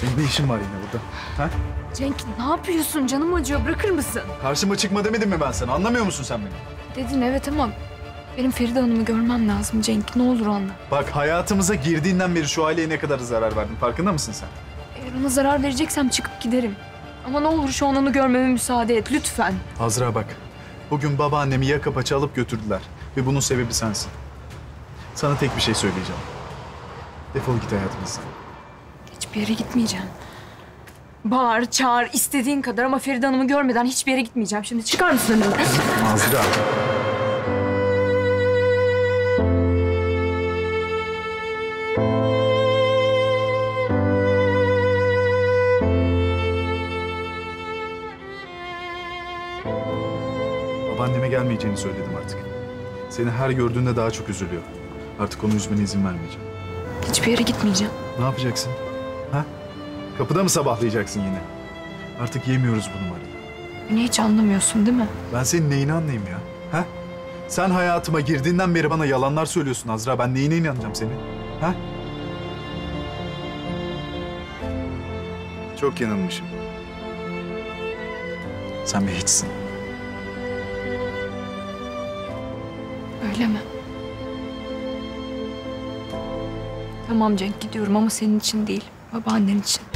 Senin ne işin var yine burada? Ha? Cenk, ne yapıyorsun? Canım acıyor. Bırakır mısın? Karşıma çıkma demedim mi ben sana? Anlamıyor musun sen beni? Dedin evet ama benim Feride Hanım'ı görmem lazım Cenk. Ne olur anla. Bak hayatımıza girdiğinden beri şu aileye ne kadar zarar verdin. Farkında mısın sen? Eğer ona zarar vereceksem çıkıp giderim. Ama ne olur şu an onu görmeme müsaade et lütfen. Azra bak. Bugün babaannemi yaka paça alıp götürdüler. Ve bunun sebebi sensin. Sana tek bir şey söyleyeceğim. Defol git hayatımızdan. Hiçbir yere gitmeyeceğim. Bağır, çağır, istediğin kadar ama Feride Hanım'ı görmeden hiçbir yere gitmeyeceğim. Şimdi çıkar mısın önümden? Azra. Babaanneme gelmeyeceğini söyledim artık. Seni her gördüğünde daha çok üzülüyor. Artık onu üzmene izin vermeyeceğim. Hiçbir yere gitmeyeceğim. Ne yapacaksın? Ha? Kapıda mı sabahlayacaksın yine? Artık yemiyoruz bu numarayı. Beni hiç anlamıyorsun değil mi? Ben senin neyini anlayayım ya? Ha? Sen hayatıma girdiğinden beri bana yalanlar söylüyorsun Azra. Ben neyine inanacağım senin? Ha? Çok yanılmışım. Sen bir hiçsin. Öyle mi? Tamam Cenk, gidiyorum ama senin için değil, babaannen için.